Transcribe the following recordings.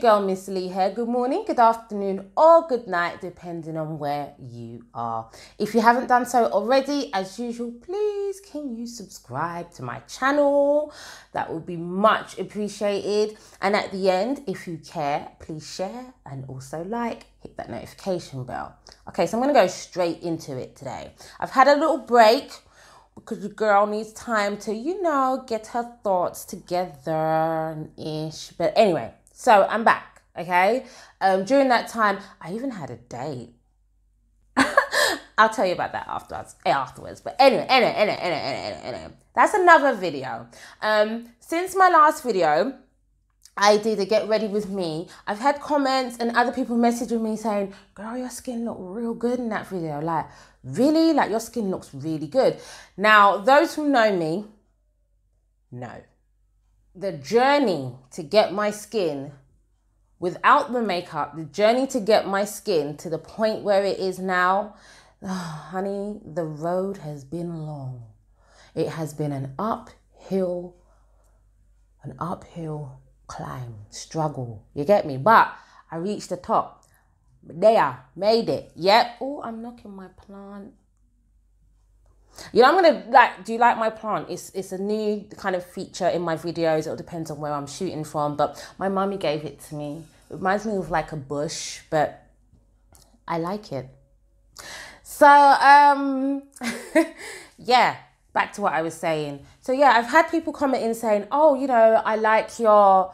girl Miss Lee here. Good morning, good afternoon, or good night, depending on where you are. If you haven't done so already, as usual, please can you subscribe to my channel? That would be much appreciated. And at the end, if you care, please share and also like. Hit that notification bell. Okay, so I'm going to go straight into it today. I've had a little break because your girl needs time to, you know, get her thoughts together-ish. But anyway, so I'm back, okay? During that time, I even had a date. I'll tell you about that afterwards. But anyway. That's another video. Since my last video, I did a get ready with me. I've had comments and other people messaging me saying, girl, your skin looked real good in that video. Like, really? Like, your skin looks really good. Now, those who know me know the journey to get my skin without the makeup, the journey to get my skin to the point where it is now, oh, honey, the road has been long. It has been an uphill climb, struggle, you get me? But I reached the top. There, made it. Yep. Oh, I'm knocking my plant. You know, I'm gonna like, do you like my plant? It's a new kind of feature in my videos. It depends on where I'm shooting from, but my mummy gave it to me. It reminds me of like a bush, but I like it. So yeah, back to what I was saying. So yeah, I've had people commenting saying, oh, you know, I like your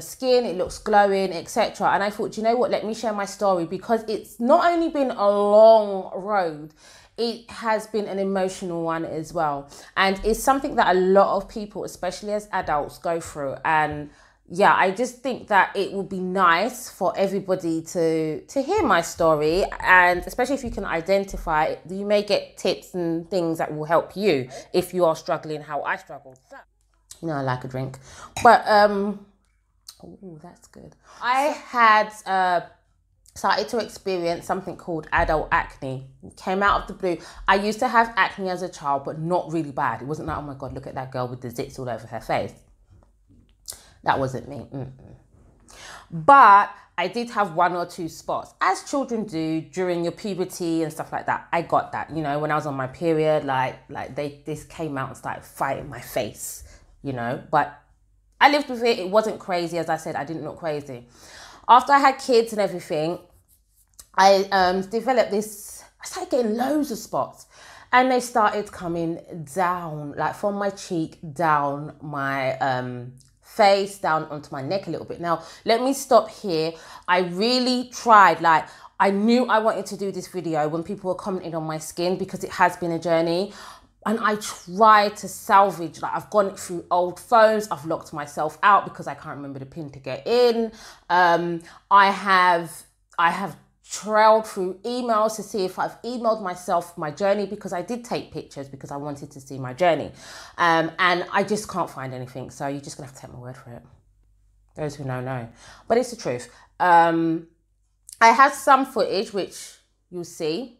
skin, it looks glowing, etc. And I thought, you know what, let me share my story, because it's not only been a long road, it has been an emotional one as well. And it's something that a lot of people, especially as adults, go through. And yeah, I just think that it would be nice for everybody to hear my story, and especially if you can identify it, you may get tips and things that will help you if you are struggling how I struggled. You know, I like a drink, but oh, that's good. I had started to experience something called adult acne. It came out of the blue. I used to have acne as a child, but not really bad. It wasn't like, oh my God, look at that girl with the zits all over her face. That wasn't me. But I did have one or two spots, as children do during your puberty and stuff like that. I got that, you know, when I was on my period, like this came out and started fighting my face, you know. But I lived with it. It wasn't crazy. As I said, I didn't look crazy. After I had kids and everything, I developed this. I started getting loads of spots. And they started coming down, like from my cheek, down my face, down onto my neck a little bit. Now, let me stop here. I really tried, like, I knew I wanted to do this video when people were commenting on my skin, because it has been a journey. And I tried to salvage, like, I've gone through old phones, I've locked myself out because I can't remember the pin to get in. I have trailed through emails to see if I've emailed myself my journey, because I did take pictures because I wanted to see my journey. And I just can't find anything. So you're just gonna have to take my word for it. Those who know, know. But it's the truth. I have some footage, which you'll see.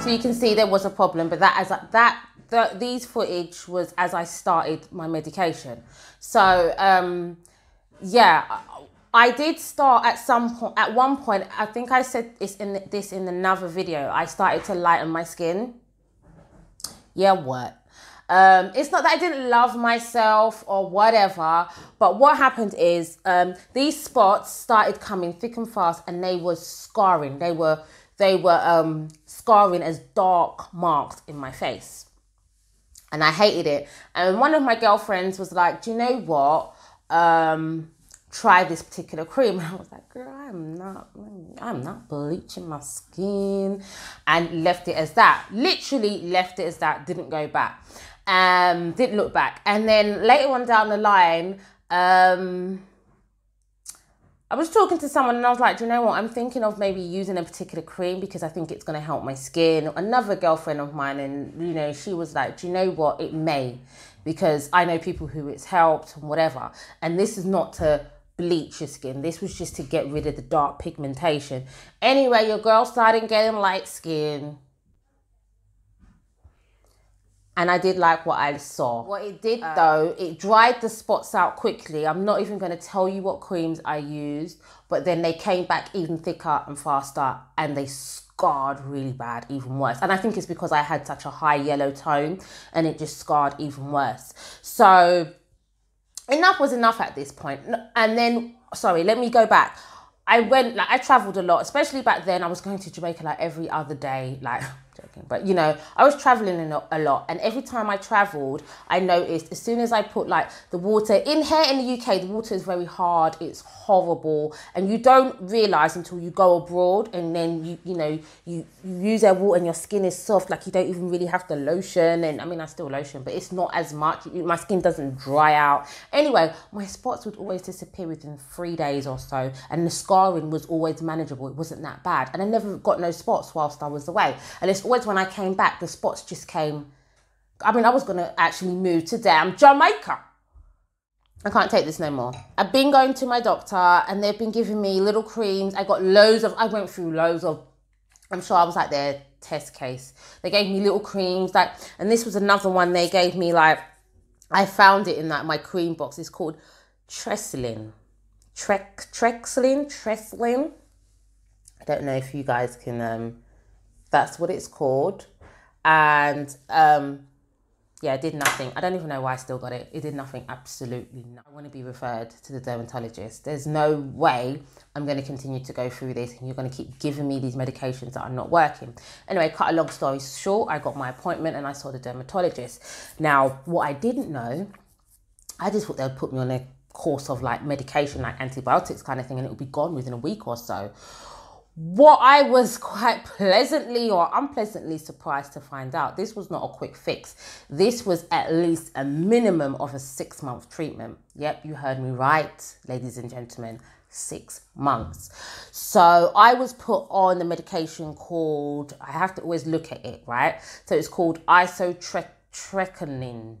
So you can see there was a problem, but that as these footage was as I started my medication. So yeah, I did start at some point. At one point, I think I said this in another video. I started to lighten my skin. Yeah, what? It's not that I didn't love myself or whatever, but what happened is these spots started coming thick and fast, and they were scarring. They were scarring as dark marks in my face. And I hated it. And one of my girlfriends was like, do you know what? Try this particular cream. And I was like, girl, I'm not bleaching my skin. And left it as that. Literally left it as that. Didn't go back. Didn't look back. And then later on down the line, I was talking to someone and I was like, do you know what? I'm thinking of maybe using a particular cream because I think it's going to help my skin. Another girlfriend of mine, and, you know, she was like, do you know what? It may, because I know people who it's helped and whatever. And this is not to bleach your skin. This was just to get rid of the dark pigmentation. Anyway, your girl started getting light skin. and I did like what I saw. What it did though, it dried the spots out quickly. I'm not even going to tell you what creams I used, but then they came back even thicker and faster, and they scarred really bad, even worse. And I think it's because I had such a high yellow tone, and it just scarred even worse. So enough was enough at this point. And then, sorry, let me go back. I went, like, I traveled a lot, especially back then. I was going to Jamaica like every other day, like, joking, but you know, I was traveling a lot. And every time I traveled, I noticed as soon as I put like the water in here in the UK, the water is very hard. It's horrible. And you don't realize until you go abroad, and then you know, you use their water and your skin is soft. Like, you don't even really have to lotion. And I mean, I still lotion, but it's not as much. My skin doesn't dry out. Anyway, my spots would always disappear within 3 days or so. And the scarring was always manageable. It wasn't that bad. And I never got no spots whilst I was away. And it's always when I came back, the spots just came. I mean, I was going to actually move to damn Jamaica. I can't take this no more. I've been going to my doctor, and they've been giving me little creams. I went through loads of, I'm sure I was like their test case. They gave me little creams, like, and this was another one they gave me, like, I found it in like my cream box. It's called Tresslin. Tresslin. I don't know if you guys can, that's what it's called. And yeah, it did nothing. I don't even know why I still got it. It did nothing, absolutely nothing. I want to be referred to the dermatologist. There's no way I'm going to continue to go through this, and you're going to keep giving me these medications that are not working. Anyway, cut a long story short, I got my appointment and I saw the dermatologist. Now, what I didn't know, I just thought they'd put me on a course of like medication, like antibiotics kind of thing, and it would be gone within a week or so. What I was quite pleasantly or unpleasantly surprised to find out, this was not a quick fix. This was at least a minimum of a 6-month treatment. Yep, you heard me right, ladies and gentlemen, 6 months. So I was put on the medication called, I have to always look at it, right? So it's called isotretinoin.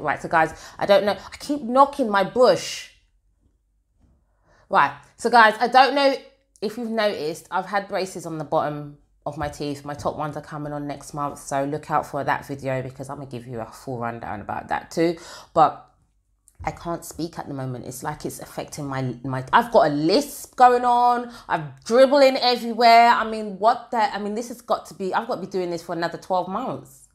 Right, so guys, I don't know. I keep knocking my bush. Right, so guys, I don't know if you've noticed, I've had braces on the bottom of my teeth. My top ones are coming on next month, so look out for that video, because I'm going to give you a full rundown about that too. But I can't speak at the moment. It's like it's affecting my I've got a lisp going on. I'm dribbling everywhere. I mean, what the... I mean, this has got to be... I've got to be doing this for another 12 months.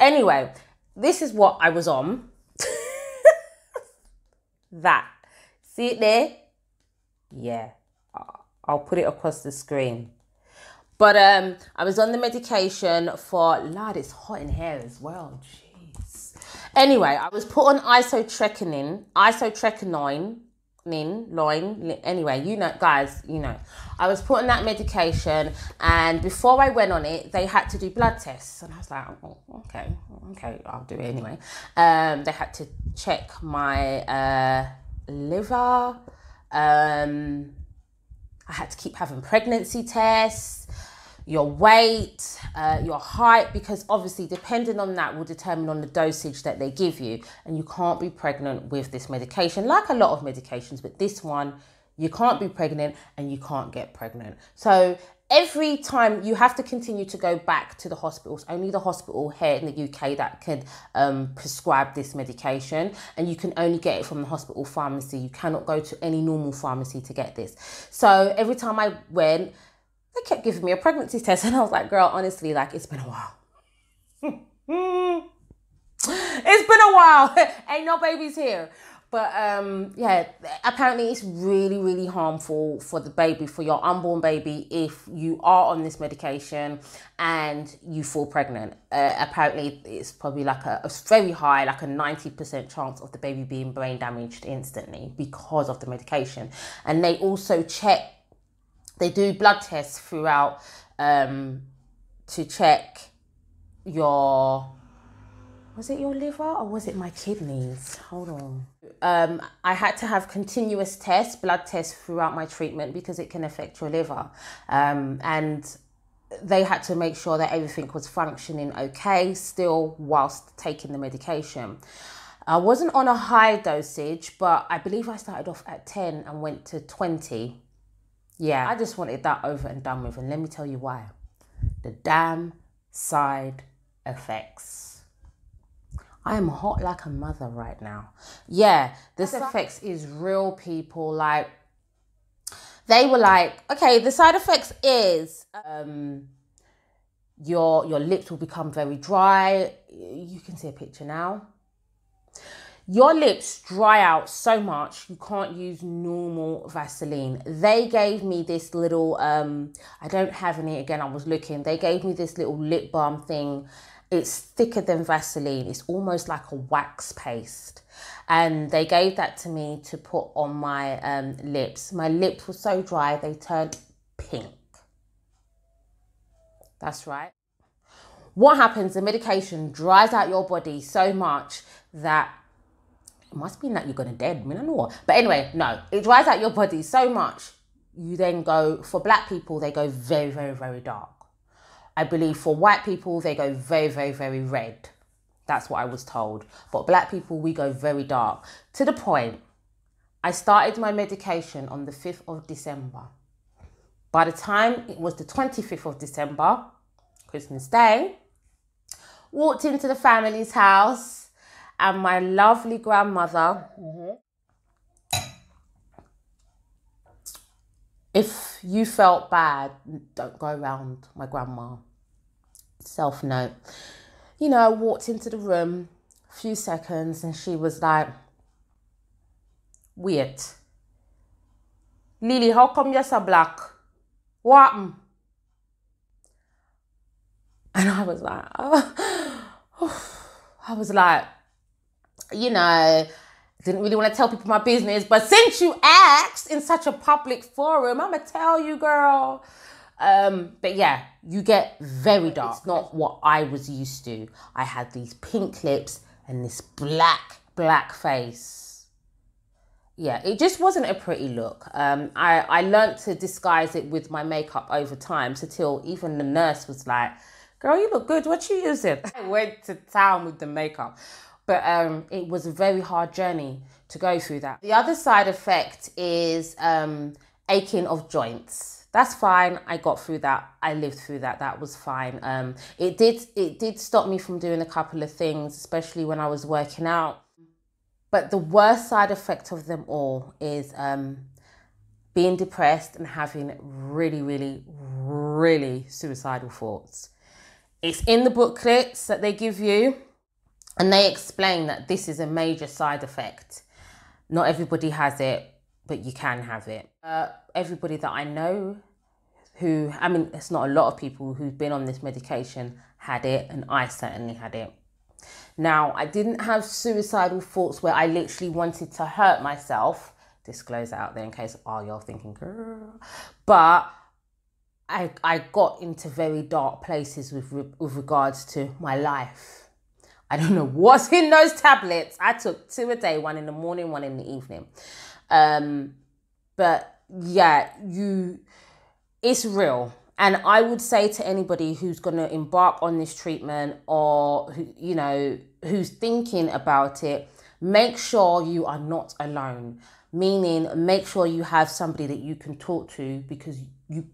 Anyway, this is what I was on. That. See it there? Yeah, I'll put it across the screen. But I was on the medication for, lad, it's hot in here as well, jeez. Anyway, I was put on isotretinoin. Anyway, you know, guys, you know, I was put on that medication, and before I went on it, they had to do blood tests, and I was like, oh, okay, I'll do it anyway. They had to check my liver. I had to keep having pregnancy tests, your weight, your height, because obviously depending on that will determine on the dosage that they give you. And you can't be pregnant with this medication, like a lot of medications, but this one, you can't be pregnant and you can't get pregnant. So every time you have to continue to go back to the hospitals. Only the hospital here in the UK that could prescribe this medication, and you can only get it from the hospital pharmacy. You cannot go to any normal pharmacy to get this. So every time I went, they kept giving me a pregnancy test, and I was like, girl, honestly, like, it's been a while. It's been a while. Ain't no babies here. But yeah, apparently it's really, really harmful for the baby, for your unborn baby, if you are on this medication and you fall pregnant. Apparently it's probably like a very high, like a 90% chance of the baby being brain damaged instantly because of the medication. And they also check, they do blood tests throughout to check your... Was it your liver or was it my kidneys? Hold on. I had to have continuous tests, blood tests throughout my treatment, because it can affect your liver. And they had to make sure that everything was functioning okay still whilst taking the medication. I wasn't on a high dosage, but I believe I started off at 10 and went to 20. Yeah, I just wanted that over and done with. And let me tell you why. The damn side effects. I am hot like a mother right now. Yeah, this effects is real, people. Like, they were like, okay, the side effects is your lips will become very dry. You can see a picture now. Your lips dry out so much you can't use normal Vaseline. They gave me this little, I don't have any, again, I was looking. They gave me this little lip balm thing. It's thicker than Vaseline. It's almost like a wax paste. And they gave that to me to put on my lips. My lips were so dry, they turned pink. That's right. What happens, the medication dries out your body so much that it must mean that you're gonna dead. I mean, I know what. But anyway, no, it dries out your body so much, you then go, for black people, they go very, very, very dark. I believe for white people, they go very, very, very red. That's what I was told. But black people, we go very dark. To the point, I started my medication on the 5th of December. By the time it was the 25th of December, Christmas Day, walked into the family's house, and my lovely grandmother, if you felt bad, don't go around my grandma. Self-note. You know, I walked into the room, a few seconds, and she was like, weird. Lily, how come you're so black? What? And I was like, oh. I was like, you know, didn't really want to tell people my business, but since you asked in such a public forum, I'm gonna tell you, girl. But yeah, you get very dark. It's not what I was used to. I had these pink lips and this black face. Yeah, it just wasn't a pretty look. I learned to disguise it with my makeup over time, so till even the nurse was like, girl, you look good, what you using? I went to town with the makeup. But it was a very hard journey to go through that. The other side effect is aching of joints. That's fine. I got through that. I lived through that. That was fine. It did stop me from doing a couple of things, especially when I was working out. But the worst side effect of them all is being depressed and having really, really, really suicidal thoughts. It's in the booklets that they give you. And they explain that this is a major side effect. Not everybody has it, but you can have it. Everybody that I know who, I mean, it's not a lot of people who've been on this medication had it, and I certainly had it. Now, I didn't have suicidal thoughts where I literally wanted to hurt myself. Disclose out there in case, oh, you're thinking, girl. But I got into very dark places with regards to my life. I don't know what's in those tablets. I took 2 a day, 1 in the morning, 1 in the evening. But yeah, it's real. And I would say to anybody who's going to embark on this treatment or, you know, who's thinking about it, make sure you are not alone. Meaning, make sure you have somebody that you can talk to, because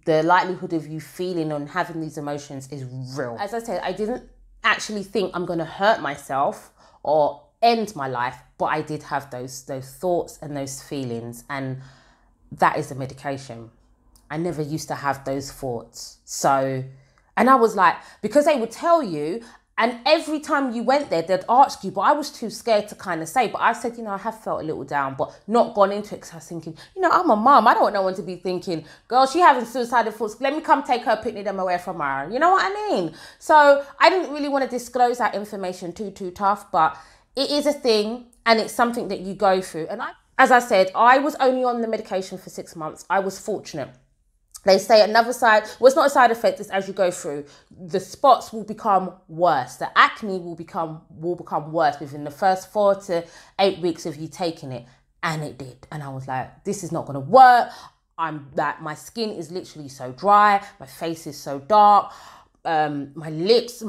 the likelihood of you feeling and having these emotions is real. As I said, I didn't actually think I'm going to hurt myself or end my life, but I did have those thoughts and those feelings, and that is the medication. I never used to have those thoughts. So, and I was like, because they would tell you, and every time you went there, they'd ask you, but I was too scared to kind of say, but I said, you know, I have felt a little down, but not gone into it, because I was thinking, you know, I'm a mum. I don't want no one to be thinking, girl, she having suicidal thoughts. Let me come take her, picnic them away from her. You know what I mean? So I didn't really want to disclose that information too tough, but it is a thing, and it's something that you go through. And as I said, I was only on the medication for 6 months. I was fortunate. They say another side, well, it's not a side effect, it's as you go through. The spots will become worse. The acne will become worse within the first 4 to 8 weeks of you taking it. And it did. And I was like, this is not going to work. My skin is literally so dry. My face is so dark. My lips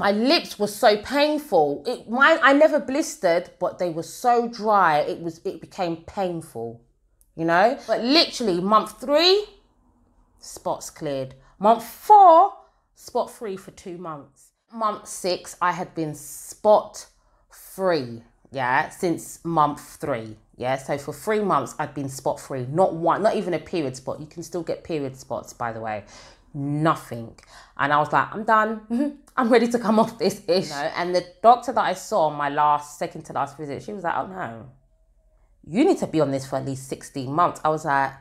were so painful. I never blistered, but they were so dry. It became painful, you know? But literally month 3, spots cleared. Month 4, spot free for 2 months. month 6, I had been spot free, yeah, since month 3, yeah. So for 3 months, I'd been spot free, not even a period spot. You can still get period spots, by the way, nothing. And I was like, I'm done. I'm ready to come off this ish. You know? And the doctor that I saw on my second to last visit, she was like, oh no, you need to be on this for at least 16 months. I was like,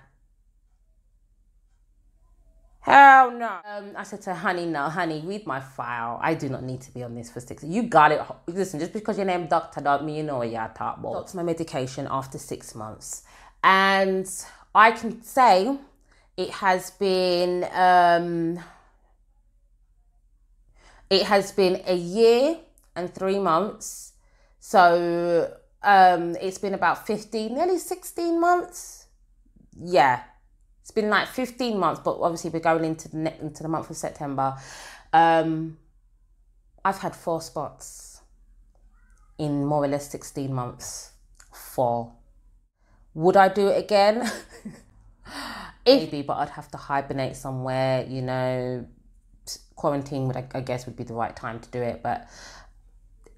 hell no. I said to her, honey, no, honey, read my file. I do not need to be on this for 6. You got it. Listen, just because your name doctor don't mean you know what you're talking about. Stopped my medication after 6 months. And I can say it has been a year and 3 months. So it's been about 15, nearly 16 months. Yeah. It's been like 15 months, but obviously we're going into the month of September. I've had 4 spots in more or less 16 months. 4. Would I do it again? Maybe, but I'd have to hibernate somewhere, you know. Quarantine, I guess, would be the right time to do it, but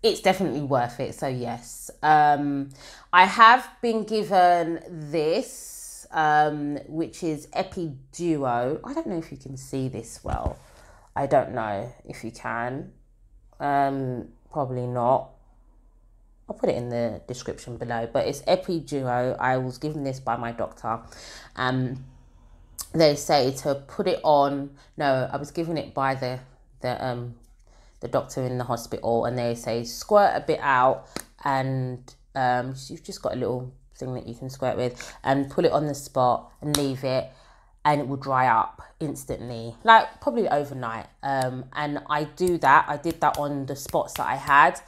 it's definitely worth it. So yes, I have been given this. Which is Epiduo. I don't know if you can see this well. I don't know if you can. Probably not. I'll put it in the description below. But it's Epiduo. I was given this by my doctor. They say to put it on. No, I was given it by the doctor in the hospital, and they say squirt a bit out, and you've just got a little thing that you can squirt with, and put it on the spot and leave it, and it will dry up instantly, like probably overnight. And I did that on the spots that I had,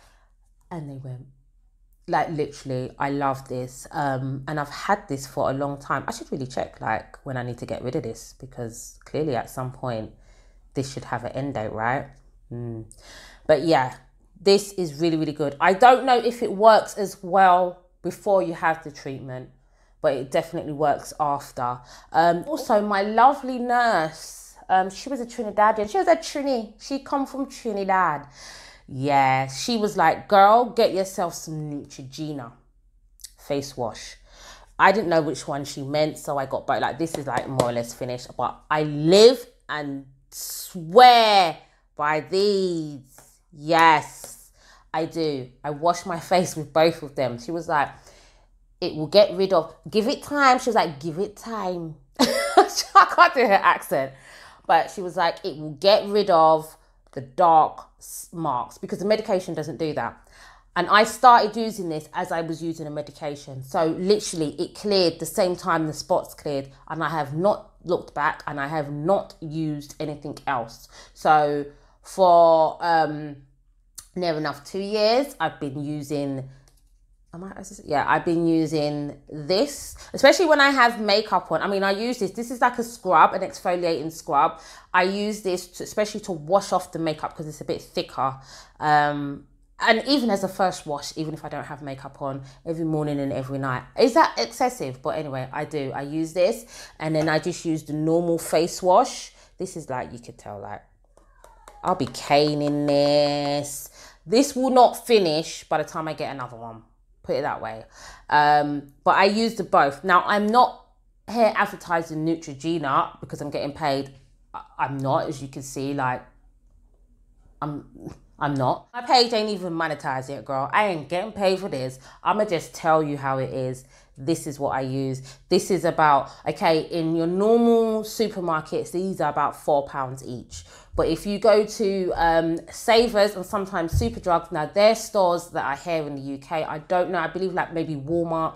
and they went, like, literally. I love this. And I've had this for a long time. I should really check, like, when I need to get rid of this, because clearly at some point this should have an end date, right? But yeah, this is really, really good. I don't know if it works as well before you have the treatment, but it definitely works after. Also, my lovely nurse, she was a Trinidadian. She was a Trini. She come from Trinidad. Yeah, she was like, girl, get yourself some Neutrogena face wash. I didn't know which one she meant, so I got both. Like, this is like more or less finished, but I live and swear by these. Yes, I do. I wash my face with both of them. She was like, it will get rid of, give it time. She was like, give it time. I can't do her accent. But she was like, it will get rid of the dark marks, because the medication doesn't do that. And I started using this as I was using a medication. So literally it cleared the same time the spots cleared, and I have not looked back, and I have not used anything else. So for near enough 2 years, I've been using, I've been using this, especially when I have makeup on. I mean, I use this. This is like a scrub, an exfoliating scrub. I use this especially to wash off the makeup, because it's a bit thicker. And even as a first wash, even if I don't have makeup on, every morning and every night. Is that excessive? But anyway, I do. I use this, and then I just use the normal face wash. This is like, you could tell, like, I'll be caning this. This will not finish by the time I get another one. Put it that way. But I use the both. Now, I'm not here advertising Neutrogena because I'm getting paid. I'm not, as you can see. Like, I'm not. My page ain't even monetized yet, girl. I ain't getting paid for this. I'ma just tell you how it is. This is what I use. This is about, okay, in your normal supermarkets, these are about £4 each. But if you go to Savers and sometimes Superdrug, now they're stores that are here in the UK. I don't know. I believe like maybe Walmart,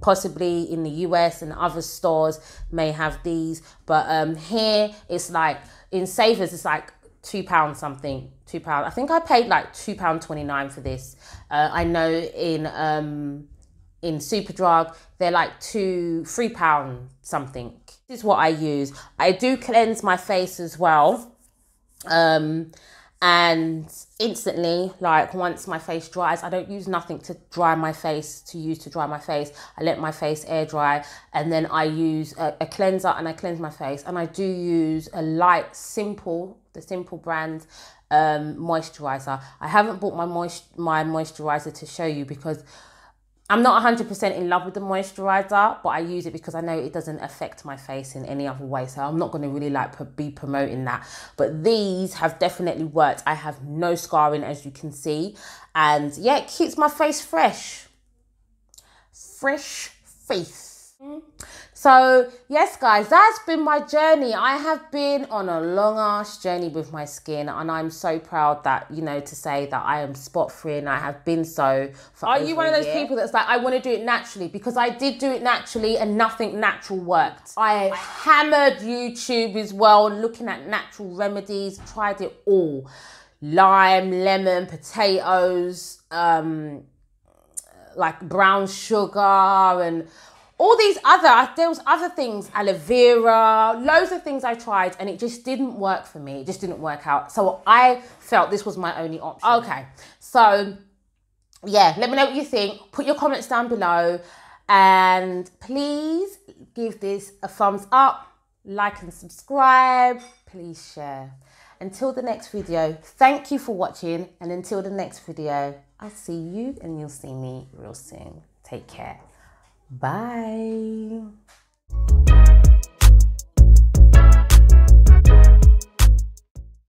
possibly in the US, and other stores may have these. But here it's like, in Savers, it's like £2 something, £2. I think I paid like £2.29 for this. I know in Superdrug, they're like £3 something. This is what I use. I do cleanse my face as well. And instantly, like, once my face dries, I don't use nothing to dry my face, I let my face air dry, and then I use a cleanser, and I cleanse my face. And I do use a light, simple the Simple brand moisturizer. I haven't bought my moisturizer to show you because I'm not 100% in love with the moisturizer, but I use it because I know it doesn't affect my face in any other way. So I'm not going to really be promoting that. But these have definitely worked. I have no scarring, as you can see. And yeah, it keeps my face fresh. Fresh face. So yes, guys, that's been my journey. I have been on a long ass journey with my skin, and I'm so proud that, you know, to say that I am spot free, and I have been so for over a year. Are you one of those people that's like, I want to do it naturally? Because I did do it naturally and nothing natural worked. I hammered YouTube as well, looking at natural remedies, tried it all. Lime, lemon, potatoes, like brown sugar and all these there was other things, aloe vera, loads of things I tried, and it just didn't work for me. It just didn't work out. So I felt this was my only option. Okay, so yeah, let me know what you think. Put your comments down below, and please give this a thumbs up, like and subscribe, please share. Until the next video, thank you for watching, and until the next video, I'll see you and you'll see me real soon. Take care. Bye.